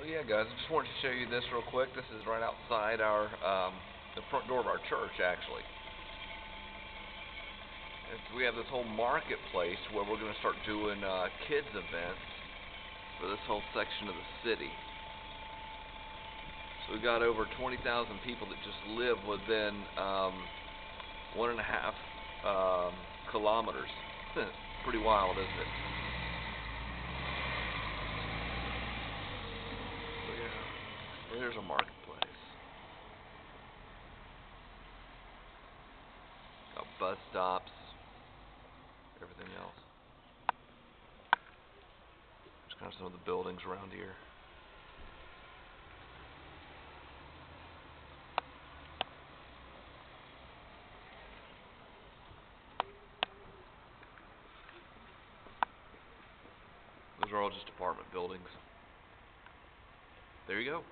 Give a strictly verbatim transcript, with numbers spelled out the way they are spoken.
So yeah, guys, I just wanted to show you this real quick. This is right outside our um, the front door of our church, actually. It's, we have this whole marketplace where we're going to start doing uh, kids events for this whole section of the city. So we got over twenty thousand people that just live within um, one and a half um, kilometers. Pretty wild, isn't it? There's a marketplace. Got bus stops, everything else. Just kind of some of the buildings around here. Those are all just apartment buildings. There you go.